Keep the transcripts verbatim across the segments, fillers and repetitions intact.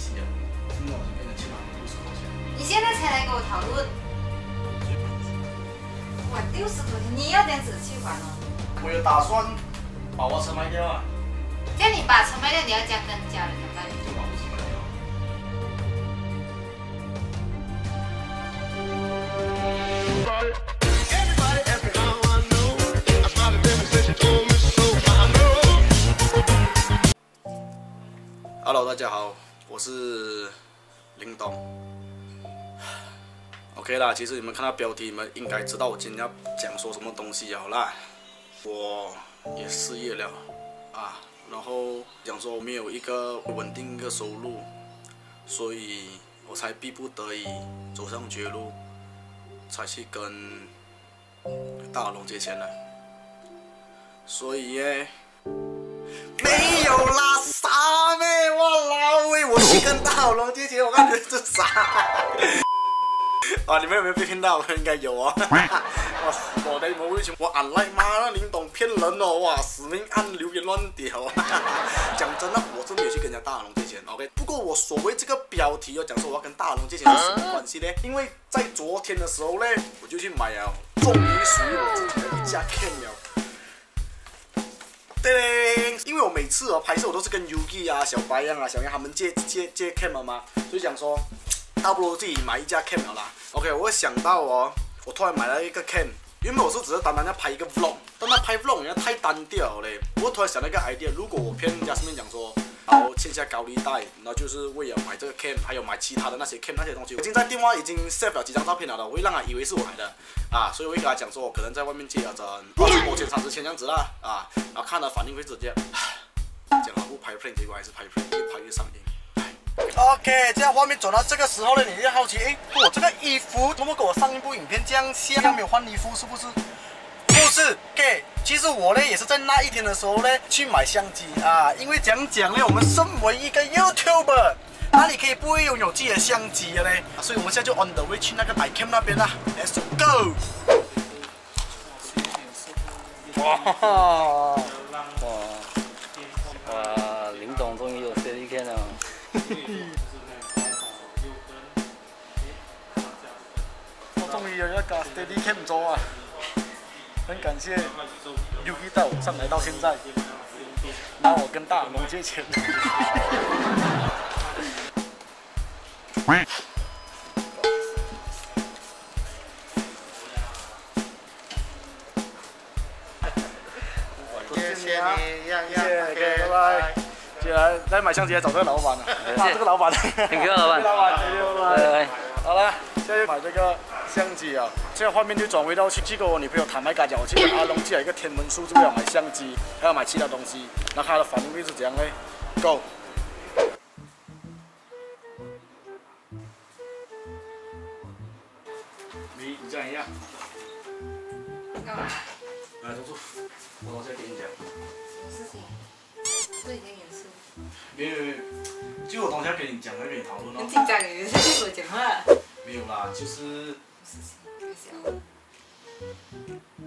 时间，真的我就变得起码六十块钱。你现在才来跟我讨论？我六十块钱，你要点仔细还哦。我有打算把我车卖掉啊。叫你把车卖掉，你要加跟家人交代。就把我车卖掉。Hello， 大家好，我是林东。OK 啦，其实你们看到标题，你们应该知道我今天要讲说什么东西了啦。我也失业了啊，然后讲说我没有一个稳定的收入，所以我才逼不得已走上绝路，才去跟大龙借钱了。所以耶，没有啦，傻妹。 跟大龙借钱，我感觉是傻。啊，你们有没有被骗到？应该有啊。我我的某一群，我俺赖妈那林董骗人哦，哇，死命按留言乱屌。讲真的，我真没有去跟人家大龙借钱 ，OK。不过我所谓这个标题要讲说我要跟大龙借钱是什么关系呢？因为在昨天的时候呢，我就去买了，终于属于我自己的一家店了。 对，因为我每次哦拍摄我都是跟 Yuki 啊、小白样啊、小样他们借借借 cam 嘛，就想说，大不如自己买一架 cam 了啦。OK， 我想到哦，我突然买了一个 cam， 原本我是只是单单要拍一个 vlog， 但那拍 vlog 人家太单调嘞。我突然想到一个 idea， 如果我骗人家顺便讲说，然后欠下高利贷，然后就是为了买这个 cam， 还有买其他的那些 cam 那些东西，我已经在电话已经 save 了几张照片了的，我会让他以为是我来的。 啊，所以我会跟他讲说，我可能在外面借了整二十多千、三十千这样子啦，啊，然后看他反应会直接，讲了不拍片，结果还是拍片，越拍越上瘾。 OK， 这样画面转到这个时候呢，你就好奇，哎，我这个衣服怎么跟我上一部影片这样像？没有换衣服是不是？不是 ，OK， 其实我呢也是在那一天的时候呢去买相机啊，因为讲讲呢，我们身为一个 YouTuber。 那你可以不会拥有自己的相机的嘞，所以我们现在就 on the way 去那个摆 cam 那边啦 ，Let's go！ 哇哇哇！林董终于有 steady cam 了。我终于有一架 steady cam 咗啊！很感谢 Yuki 带我上来到现在，拿我跟大龙借钱。谢谢你，样样 OK， 拜拜。接下来再买相机，找这个老板了。啊，这个老板，你个老板，老板，拜拜。好了，现在买这个相机啊，现在画面就转回到去去跟我女朋友坦白讲，我去跟阿龙借了一个天文数字，为了买相机，还要买其他东西，那他的反应会是怎样呢 ？Go。 你讲一下，干嘛？来，周叔，我东西给你讲。什么事情？这已经严肃。没有没有，就我东西要跟你讲，要跟你讨论哦。很紧张，你在跟我讲话。没有啦，就是。事情太小。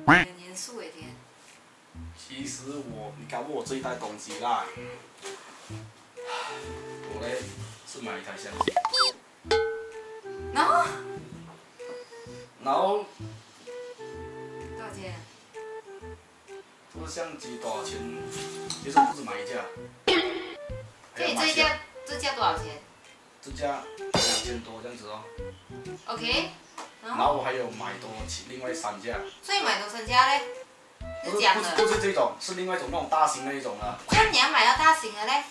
很严肃一点。其实我，你搞不我这一袋东西啦。我嘞是买一台相机。然后。 然后多少钱？这个相机多少钱？其实我不止买一架。所以这一架，这架多少钱？这架两千多这样子哦。OK 然。然后我还有买多另外三架。所以买多三架嘞？是假的。不是这种，是另外一种那种大型那一种啊。看你要买到大型的嘞。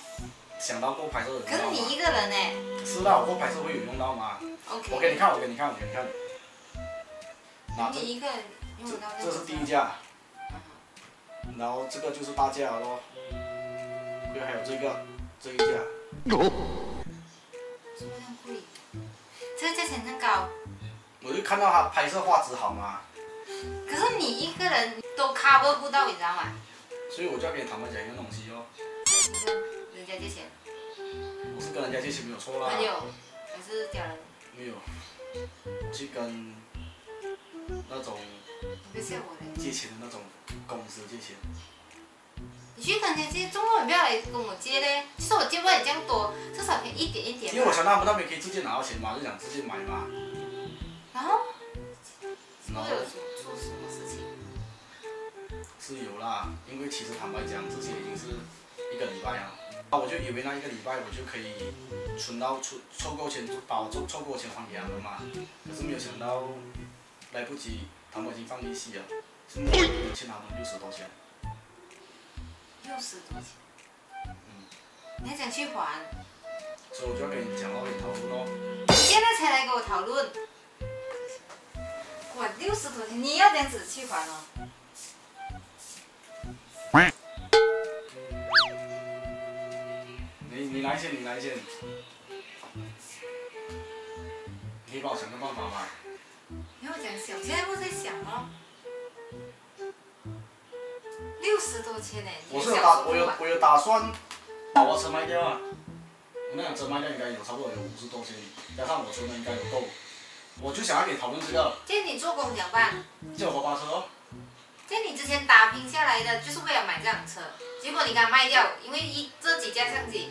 想到过拍摄有用到吗？可是你一个人哎。是啦，我过拍摄会有用到吗 ？OK。我给你看，我给你看，我给你看。 你一个用不到这个。这是第一架，然后这个就是大架咯，对，还有这个这一架。怎么这样贵？这个价钱真高。我就看到他拍摄画质好嘛。可是你一个人都 cover 不到，你知道吗？所以我就要跟你坦白讲一个东西哦。人家借钱。我是跟人家借钱没有错啦。朋友还是家人？没有，去跟。 那种借钱的那种公司借钱，你去跟人家借，中国人不要来跟我借嘞。其实我借不了你这样多，至少可以一点一点因为我想他们，他们也可以自己拿到钱嘛，就想自己买嘛。然后，然后有出什么事情？是有啦，因为其实坦白讲，之前已经是一个礼拜了，那我就以为那一个礼拜我就可以存到出凑够钱，把我凑凑够钱还给他们嘛。可是没有想到，来不及，他们已经放利息了，现在我欠他们六十多钱。六十多钱？嗯。你还想去还？ 所以我就要跟你讲咯，跟你讨论咯。你现在才来跟我讨论，我六十多天，你要这样子去还哦。你你来先，你来先，你帮我想个办法嘛。你要讲想，现在我在想咯。六十多天呢？我是有打，我有我有打算把我车卖掉啊。 我那辆车卖掉应该有差不多有五十多千，加上我存的应该有够，我就想要跟你讨论这个。借你做工怎么办？借我花八车。借你之前打拼下来的，就是为了买这辆车，结果你给它卖掉，因为一这几家相机，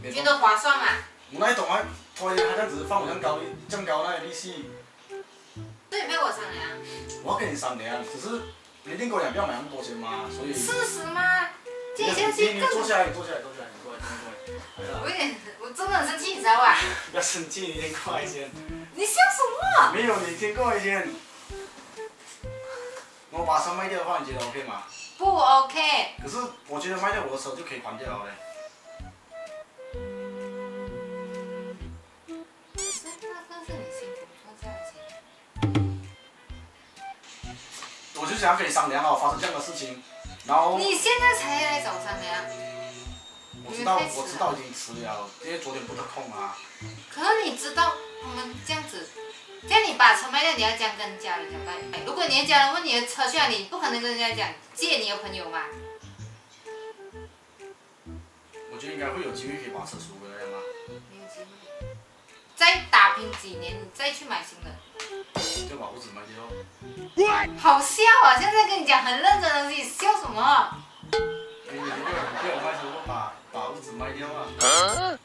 你觉得划算吗？我哪里懂啊？拖延他这样子放我这样高，这样高那利息。对，没有我商量。我要跟你商量，只是你一定跟我讲不要买那么多钱嘛，所以。事实嘛，借下去更。你坐下来，坐下来，坐下来，过来，过来。 我有点，我真的很生气，你知道吧？不要生气，你先过来先。你笑什么？没有，你先过来先。我把车卖掉的话，你觉得 OK 吗？不 OK。可是我觉得卖掉我的车就可以还掉了嘞。是，那是你辛苦赚这样钱。我就想要跟你商量哦，发生这样的事情，然后。你现在才来找我商量？ 我知道，我知道已经迟了，因为昨天不得空啊。可是你知道，我们这样子，这样你把车卖掉，你要这样跟家人交代。如果你的家人问你的车去哪里，你不可能跟人家讲借你的朋友嘛。我觉得应该会有机会可以把车赎回来嘛。没有机会。再打拼几年，你再去买新的。就把屋子卖掉。好笑啊！现在跟你讲很认真的东西，笑什么？ 你不要，你不要卖什么把把屋子卖掉啊！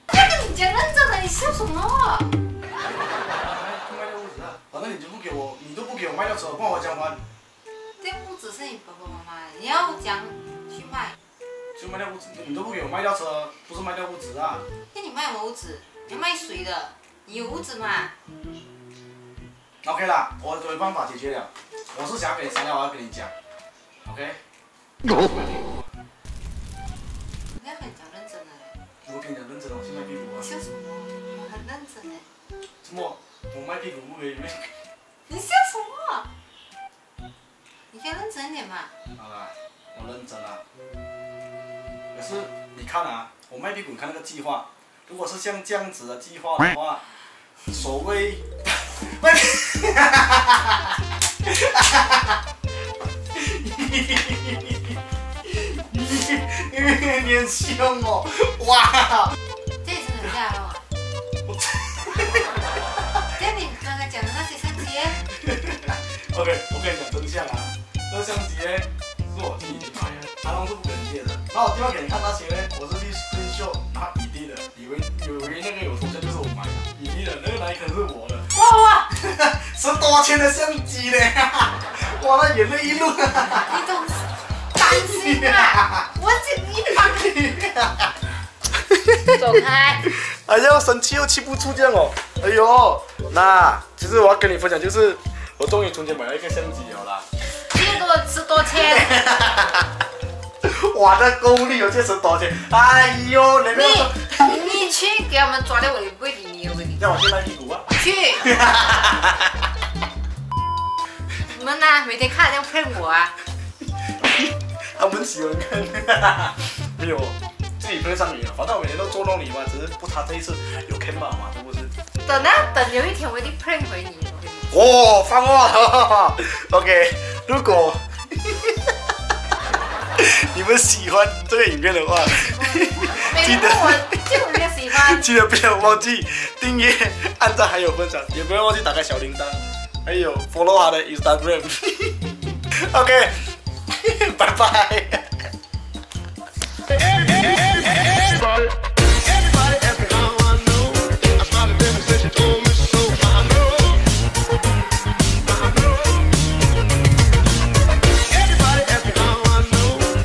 那个你讲认真的，你笑什么？不卖掉屋子啊！反正你就不给我，你都不给我卖掉车，帮我讲完。这屋子是你爸爸妈妈的，你要讲去卖。就卖掉屋子，你都不给我卖掉车，不是卖掉屋子啊！那你卖什么屋子？你卖谁的？你有屋子吗 ？OK 啦，我有办法解决了。我是想要跟你商量，我要跟你讲 ，OK。 我跟你讲认真的，我去卖屁股啊！笑什么？我很认真哎。什么？我卖屁股不可以卖？你笑什么？你可以认真一点嘛。好啦，我认真啦。可是你看啊，我卖屁股，你看那个计划，如果是像这样子的计划的话，所谓卖屁股，哈哈哈哈哈哈，你很凶哦！哇，这也是很厉害哦。那你刚刚讲的那些相机 ？OK， 我跟你讲真相啊，这相机是我自己去买的，他当时不肯借的。那我第二给你看那些呢，我是去去秀拿比例的，以为以为那个有头像就是我买的，比例的那个哪可能是我的？哇哇，十多千的相机呢！哇，那眼泪一路。你懂担心啊？我这。 走开！哎呀，生气又气不出这样哦。哎呦，那其实我要跟你分享，就是我终于从前买了一个相机了啦。借给我十多千。我的功力有这十多千。哎呦，你你去给他们抓掉，我也不会理你，我跟你。让我去卖屁股啊！去。你们呢？每天看这样骗我啊？他们喜欢看。没有。 自己配上你了，反正我每天都捉弄你嘛，只是不差这一次有 camera 嘛，是不是？等啊，等有一天我一定 prank 回你。哦，放话 ，OK。如果你们喜欢这个影片的话，记得就喜欢，记得不要忘记订阅、按赞还有分享，也不要忘记打开小铃铛，还有 follow 他的 Instagram。OK， 拜拜。